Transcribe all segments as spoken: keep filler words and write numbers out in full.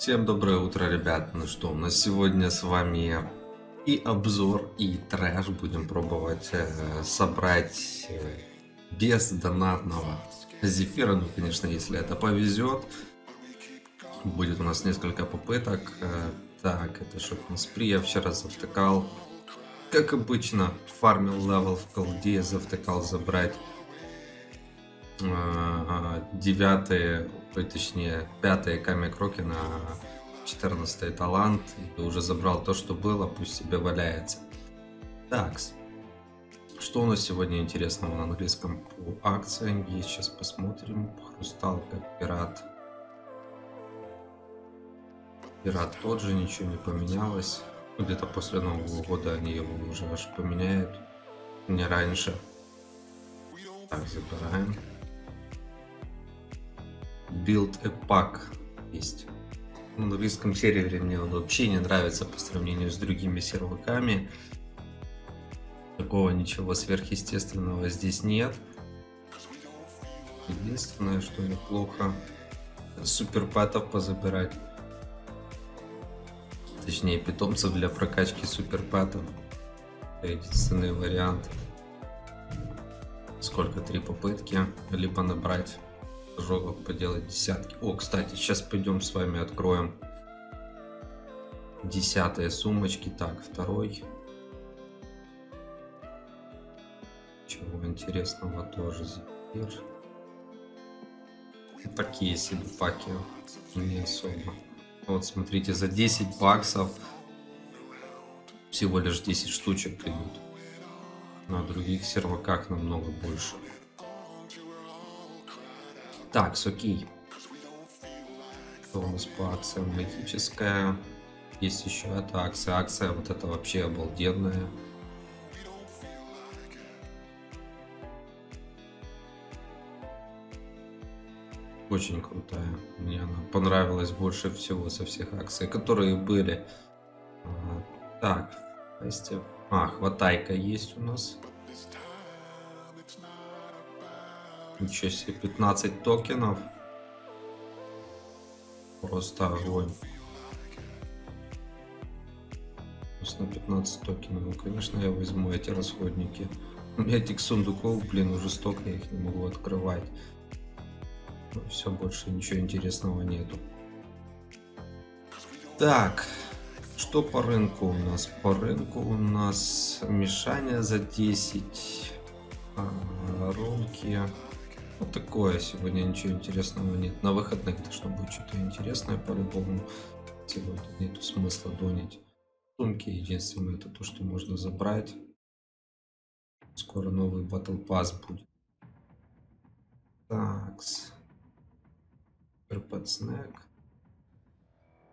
Всем доброе утро, ребят. Ну что, у нас сегодня с вами и обзор, и трэш. Будем пробовать э, собрать э, без донатного зефира. Ну, конечно, если это повезет. Будет у нас несколько попыток. Э, так, это что у нас при. Я вчера завтыкал. Как обычно, фармил левел в колде, завтыкал забрать девятые, точнее пятые камикроки на четырнадцатый талант, и уже забрал то, что было, пусть себе валяется. Такс, что у нас сегодня интересного на английском по акциям есть, сейчас посмотрим. Хрусталка, пират пират тот же, ничего не поменялось. Где-то после нового года они его уже аж поменяют, не раньше. Так, забираем. Build a pack есть. На английском сервере мне он вообще не нравится по сравнению с другими серваками. Такого ничего сверхъестественного здесь нет. Единственное, что неплохо, суперпатов позабирать. Точнее, питомцев для прокачки суперпатов. Единственный вариант. Сколько? Три попытки. Либо набрать жогов, поделать десятки. О, кстати, сейчас пойдем с вами откроем десятые сумочки. Так, второй. Чего интересного тоже зефир. Такие себе паки. Не особо. Вот, смотрите, за десять баксов всего лишь десять штучек идут. На других серваках намного больше. Так, окей. Что у нас по акциям? Магическая. Есть еще эта акция. Акция вот это вообще обалденная. Очень крутая. Мне она понравилась больше всего со всех акций, которые были. Так, кстати. А, хватайка есть у нас. Ничего себе, пятнадцать токенов. Просто огонь. Просто пятнадцать токенов. Ну, конечно, я возьму эти расходники. У меня этих сундуков, блин, уже столько, я их не могу открывать. Но все, больше ничего интересного нету. Так. Что по рынку у нас? По рынку у нас мешание за десять, а, ролки. Вот такое, сегодня ничего интересного нет. На выходных должно быть что-то интересное по-любому. Сегодня нету смысла донить. Сумки единственное, это то, что можно забрать. Скоро новый Battle Pass будет. Такс. Перпад снэк.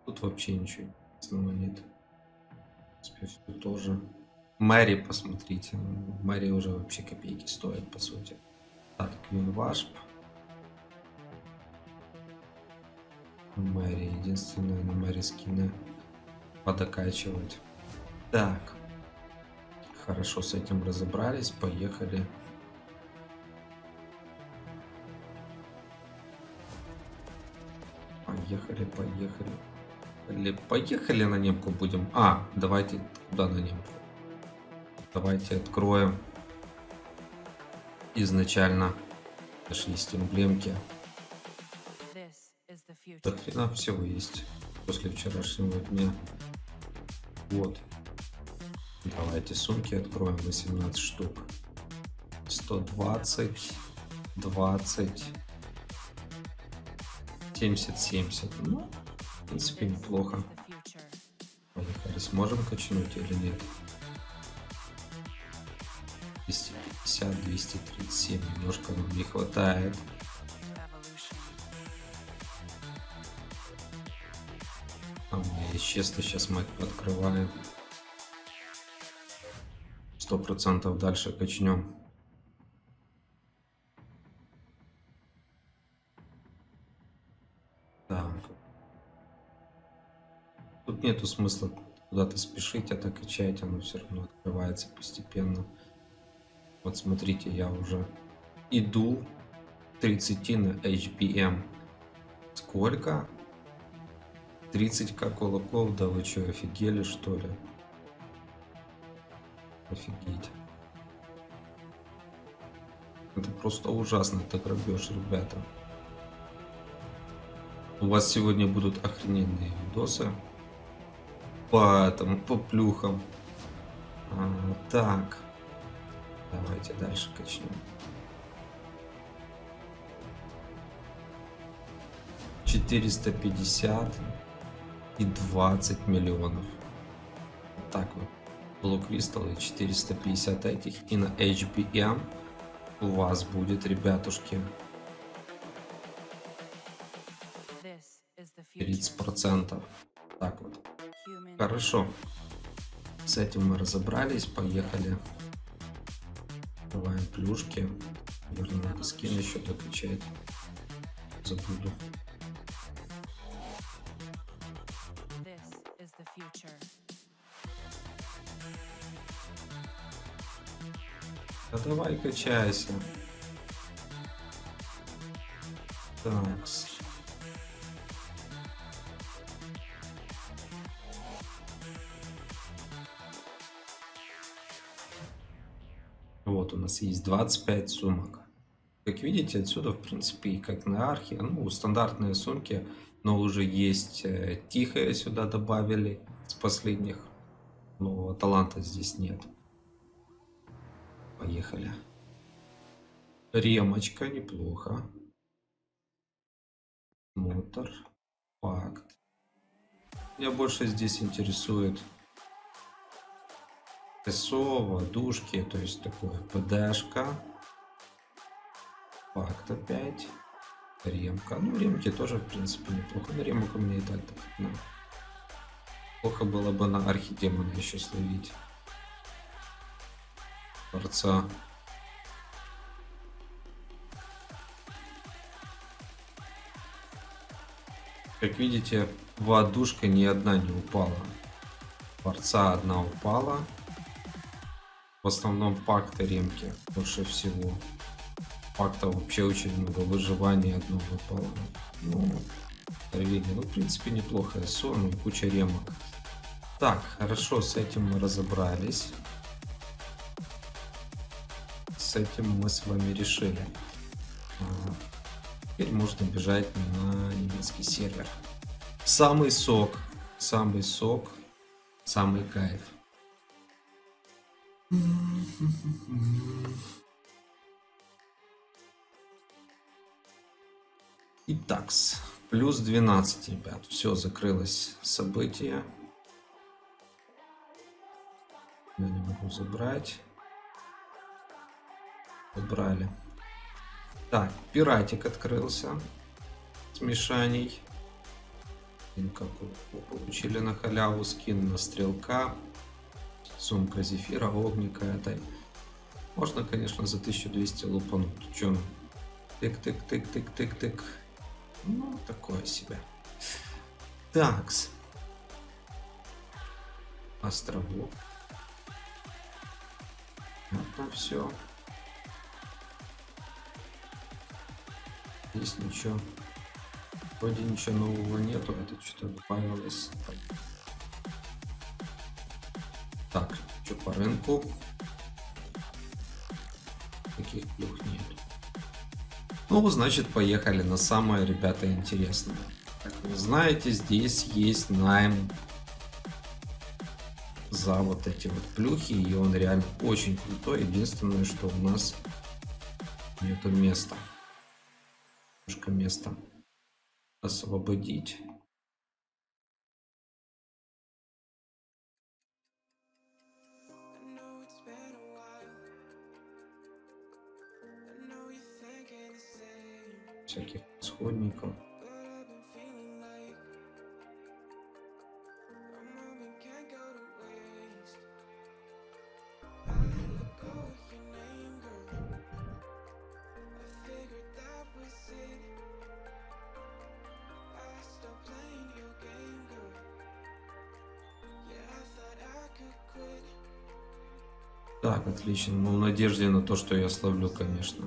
Тут вообще ничего. Снова нет. Спиф тоже. Мэри, посмотрите. Мэри уже вообще копейки стоит, по сути. Так, Квинвашп. Мэри. Единственное, на Мэри скины подокачивать. Так. Хорошо, с этим разобрались. Поехали. Поехали, поехали. Поехали на немку будем. А, давайте туда на немку. Давайте откроем изначально наши есть эмблемки. Да хрена всего есть после вчерашнего дня. Вот. Давайте сумки откроем. восемнадцать штук. сто двадцать. двадцать. семьдесят, семьдесят. Ну. В принципе, неплохо. Поехали. Сможем качнуть или нет? двести пятьдесят, двести тридцать семь. Немножко нам не хватает. А у меня исчезло. Сейчас мы открываем. сто процентов дальше качнем. Нету смысла куда-то спешить, это качать, оно все равно открывается постепенно. Вот смотрите, я уже иду тридцать на эйч би эм. Сколько? тридцать ка кулаков, да вы что, офигели что ли? Офигеть. Это просто ужасно, это грабеж, ребята. У вас сегодня будут охрененные видосы. По там, по плюхам. А, так. Давайте дальше качнем. четыреста пятьдесят и двадцать миллионов. Вот так вот. Блок Вистала и четыреста пятьдесят этих. И на эйч би эм у вас будет, ребятушки, тридцать процентов. Так вот. Хорошо. С этим мы разобрались. Поехали. Открываем плюшки. Наверное, надо скин еще докачать. Забуду. Да давай качайся. Такс. Вот у нас есть двадцать пять сумок. Как видите, отсюда, в принципе, и как на архе, ну, стандартные сумки, но уже есть тихая, сюда добавили с последних, но таланта здесь нет. Поехали. Ремочка, неплохо. Мотор. Факт. Меня больше здесь интересует СО, водушки, то есть такое ПДшка. Факт опять. Ремка. Ну, ремки тоже, в принципе, неплохо. Но ремок у меня и так-то. Ну, плохо было бы на архидемона еще словить. Борца. Как видите, водушка ни одна не упала. Борца одна упала. В основном пакта ремки больше всего. Пакта вообще очень много. Выживание одно выпало. Ну, ну, в принципе, неплохо. СО, ну, куча ремок. Так, хорошо, с этим мы разобрались. С этим мы с вами решили. Теперь можно бежать на немецкий сервер. Самый сок, самый сок, самый кайф. Итак, плюс двенадцать, ребят. Все, закрылось событие. Я не могу забрать. Брали. Так, пиратик открылся с мишаней. Получили на халяву скин на стрелка, сумка зефира, огника этой. Можно, конечно, за тысячу двести лупануть. Че? Тык-тык-тык-тык-тык-тык. Ну, такое себе. Такс. Островок. Это все. Здесь ничего, вроде ничего нового нету, это что-то добавилось. Так, что по рынку? Таких плюх нет. Ну, значит, поехали на самое, ребята, интересное. Как вы знаете, здесь есть найм за вот эти вот плюхи, и он реально очень крутой. Единственное, что у нас нету места. Место освободить. Всяких исходников. Так, отлично. Ну, в надежде на то, что я словлю, конечно.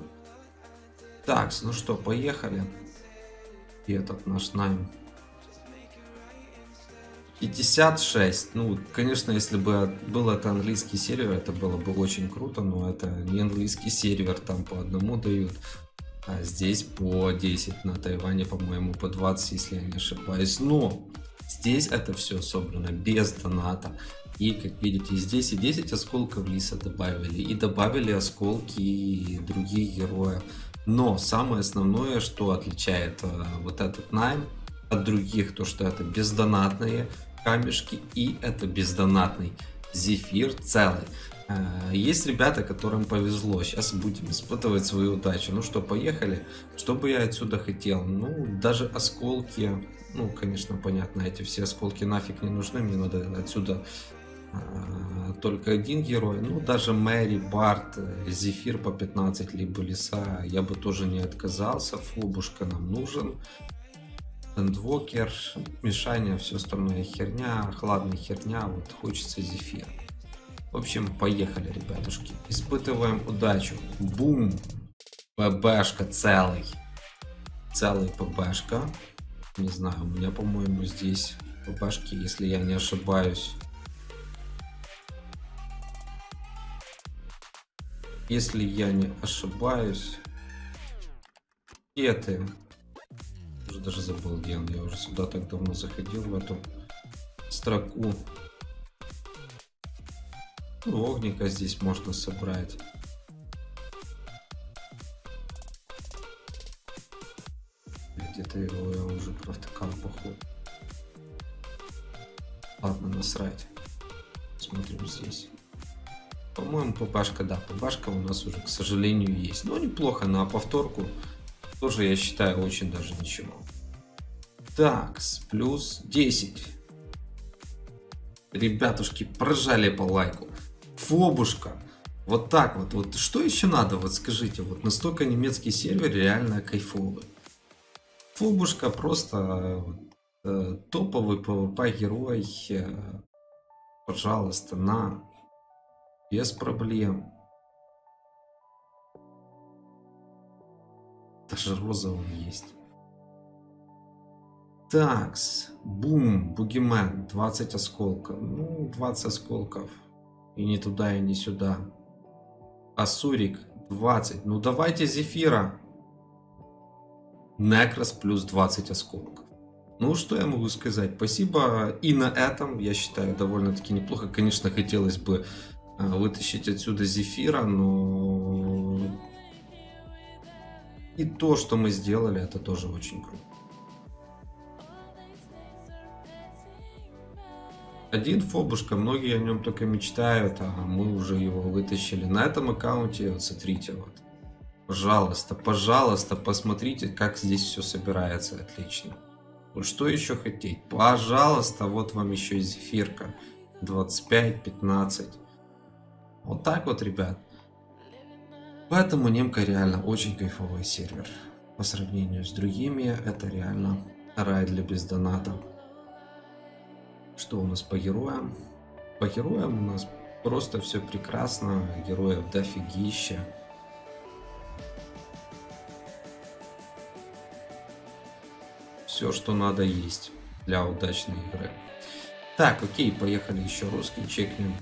Так, ну что, поехали. И этот наш найм. пятьдесят шесть. Ну, конечно, если бы был это английский сервер, это было бы очень круто, но это не английский сервер, там по одному дают. А здесь по десять, на Тайване, по-моему, по двадцать, если я не ошибаюсь. Но здесь это все собрано без доната. И, как видите, здесь и десять осколков лиса добавили. И добавили осколки и другие герои. Но самое основное, что отличает э, вот этот найм от других, то что это бездонатные камешки и это бездонатный зефир целый. Есть ребята, которым повезло. Сейчас будем испытывать свою удачу. Ну что, поехали. Что бы я отсюда хотел? Ну, даже осколки. Ну, конечно, понятно, эти все осколки нафиг не нужны. Мне надо отсюда а, только один герой. Ну, даже Мэри, Барт, зефир по пятнадцать, либо лиса. Я бы тоже не отказался. Фобушка нам нужен. Эндвокер, мешание, все остальное херня. Хладная херня. Вот хочется зефир. В общем, поехали, ребятушки. Испытываем удачу. Бум! ПБшка целый. Целый ПБшка. Не знаю, у меня, по-моему, здесь ПБшки, если я не ошибаюсь. Если я не ошибаюсь. Кеты. Уже даже забыл, где он. Я уже сюда так давно заходил, в эту строку. Ну, огника здесь можно собрать. Где-то его я уже провтыкал, походу. Ладно, насрать. Смотрим здесь. По-моему, ПБшка, да, ПБшка у нас уже, к сожалению, есть. Но неплохо, на повторку тоже, я считаю, очень даже ничего. Так, плюс десять. Ребятушки, прожали по лайку. Фобушка, вот так вот, вот что еще надо, вот скажите, вот настолько немецкий сервер реально кайфовый. Фобушка просто э, топовый PvP герой, э, пожалуйста, на, без проблем. Даже розовый есть. Такс, бум, бугимен, двадцать осколков, ну двадцать осколков. И не туда, и не сюда. Асурик двадцать. Ну давайте зефира. Некрос плюс двадцать осколков. Ну что я могу сказать? Спасибо. И на этом, я считаю, довольно-таки неплохо. Конечно, хотелось бы вытащить отсюда зефира, но... И то, что мы сделали, это тоже очень круто. Один фобушка, многие о нем только мечтают, а мы уже его вытащили. На этом аккаунте, вот смотрите, вот, пожалуйста, пожалуйста, посмотрите, как здесь все собирается отлично. Вот что еще хотеть? Пожалуйста, вот вам еще и зефирка. двадцать пять, пятнадцать. Вот так вот, ребят. Поэтому немка реально очень кайфовый сервер. По сравнению с другими, это реально рай для бездоната. Что у нас по героям? По героям у нас просто все прекрасно. Героев дофигища. Все, что надо, есть для удачной игры. Так, окей, поехали еще русский чекнем.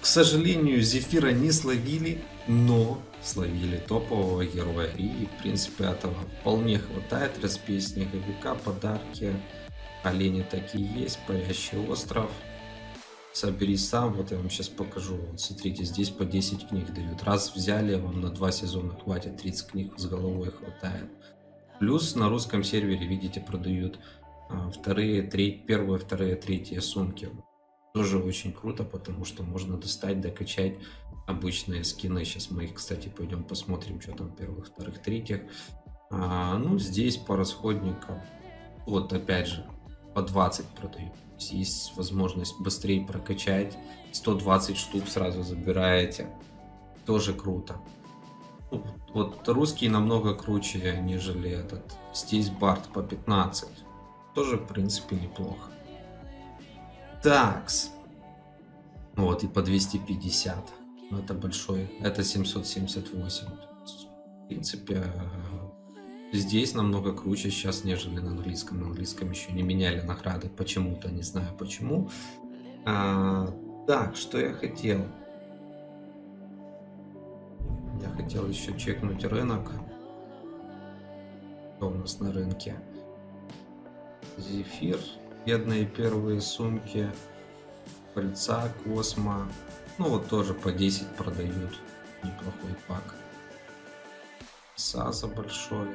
К сожалению, зефира не словили, но... словили топового героя, и в принципе этого вполне хватает. Распись снеговика, подарки, олени такие есть, парящий остров, собери сам. Вот я вам сейчас покажу, вот смотрите, здесь по десять книг дают, раз взяли, вам на два сезона хватит, тридцать книг с головой хватает. Плюс на русском сервере, видите, продают вторые, треть, первые, вторые, третьи сумки. Тоже очень круто, потому что можно достать, докачать обычные скины. Сейчас мы их, кстати, пойдем посмотрим, что там первых, вторых, третьих. А, ну, здесь по расходникам, вот опять же, по двадцать продают. Есть возможность быстрее прокачать. сто двадцать штук сразу забираете. Тоже круто. Ну, вот русский намного круче, нежели этот. Здесь Барт по пятнадцать. Тоже, в принципе, неплохо. Такс. Вот и по двести пятьдесят. Это большой. Это семьсот семьдесят восемь. В принципе, Здесь намного круче сейчас, нежели на английском. На английском еще не меняли награды почему-то, не знаю почему. А, так, что я хотел? Я хотел еще чекнуть рынок. Что у нас на рынке? Зефир. Бедные первые сумки. Пыльца, Космо. Ну вот тоже по десять продают. Неплохой пак. Саза большой.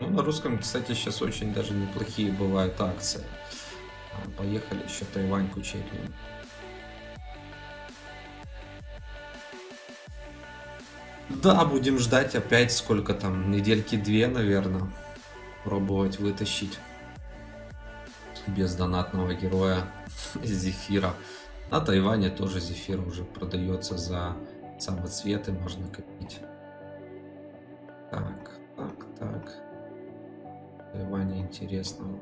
Ну, на русском, кстати, сейчас очень даже неплохие бывают акции. Поехали еще Тайваньку чекнем. Да, будем ждать опять сколько там, недельки две, наверное. Пробовать вытащить без донатного героя зефира. На Тайване тоже зефир уже продается за самоцветы, можно копить. Так, так, так. Тайване интересного.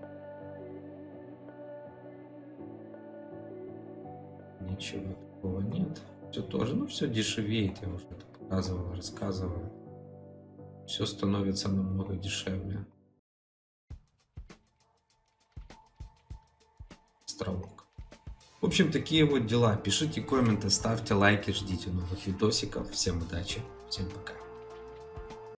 Ничего такого нет. Все тоже, ну все дешевеет, я уже это показывал, рассказывал. Все становится намного дешевле. Островок. В общем, такие вот дела. Пишите комменты, ставьте лайки, ждите новых видосиков. Всем удачи, всем пока.